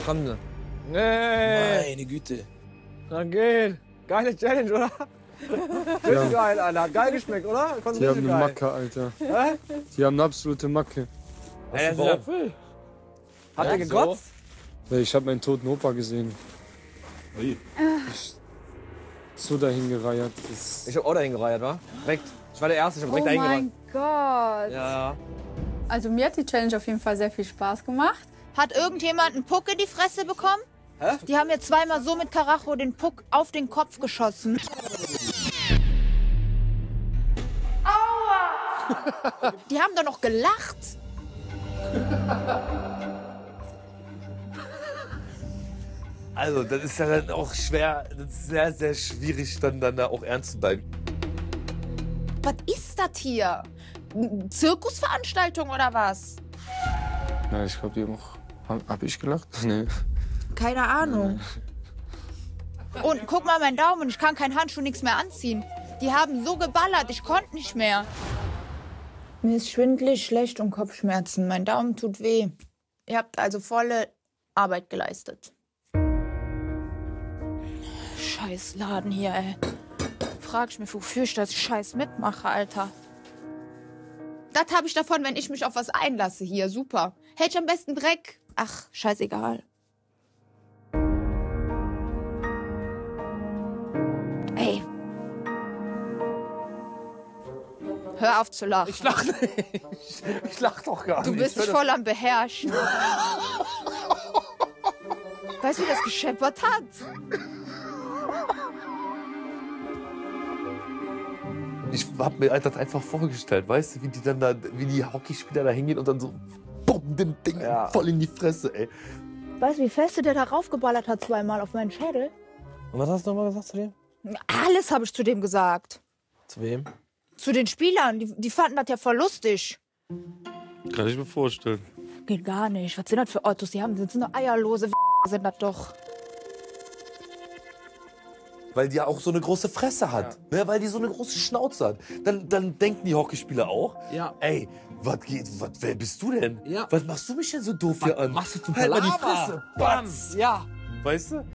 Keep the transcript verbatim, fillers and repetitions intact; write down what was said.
Da kommen sie. Nee. Meine Güte. Dann geht. Geile Challenge, oder? Ja. Geil, Alter. Hat geil geschmeckt, oder? Die haben eine geil. Macke, Alter. Hä? Die haben eine absolute Macke. Ey, das ist der Hat ja, er gekotzt? So. Ja, ich hab meinen toten Opa gesehen. Ui. Ich so dahin gereiert. Das ich hab auch dahin gereiert, wa? Direkt. Ich war der Erste, ich hab direkt dahin gereiert. Oh mein Gott. Ja. Also mir hat die Challenge auf jeden Fall sehr viel Spaß gemacht. Hat irgendjemand einen Puck in die Fresse bekommen? Hä? Die haben mir zweimal so mit Karacho den Puck auf den Kopf geschossen. Aua! Die haben doch noch gelacht. Also, das ist ja dann auch schwer, das ist sehr, sehr schwierig, dann, dann da auch ernst zu bleiben. Was ist das hier? Zirkusveranstaltung oder was? Na, ich glaube, die haben auch... Hab, hab ich gelacht? Nee. Keine Ahnung. Nee. Und guck mal meinen Daumen, ich kann keinen Handschuh, nichts mehr anziehen. Die haben so geballert, ich konnte nicht mehr. Mir ist schwindelig, schlecht und Kopfschmerzen. Mein Daumen tut weh. Ihr habt also volle Arbeit geleistet. Scheiß Laden hier, ey. Frag ich mich, wofür ich das Scheiß mitmache, Alter. Das habe ich davon, wenn ich mich auf was einlasse hier. Super. Hätte ich am besten Dreck. Ach, scheißegal. Ey. Hör auf zu lachen. Ich lach nicht. Ich lach doch gar nicht. Du bist voll am Beherrschen. Weißt du, wie das gescheppert hat? Ich hab mir das einfach vorgestellt, weißt du, wie die dann da, wie die Hockeyspieler da hingehen und dann so bumm, dem Ding ja. voll in die Fresse, ey. Weißt du, wie feste der da raufgeballert hat zweimal auf meinen Schädel? Und was hast du nochmal gesagt zu dem? Alles habe ich zu dem gesagt. Zu wem? Zu den Spielern, die, die fanden das ja voll lustig. Kann ich mir vorstellen. Geht gar nicht. Was sind das für Autos? Die haben, das sind doch eierlose W***er, sind das doch. Weil die ja auch so eine große Fresse hat, ja. ne? Weil die so eine große Schnauze hat. Dann, dann denken die Hockeyspieler auch, ja. ey, was geht, was, wer bist du denn? Ja. Was machst du mich denn so doof hier an? Machst du total die Fresse? Bam. Ja. Weißt du?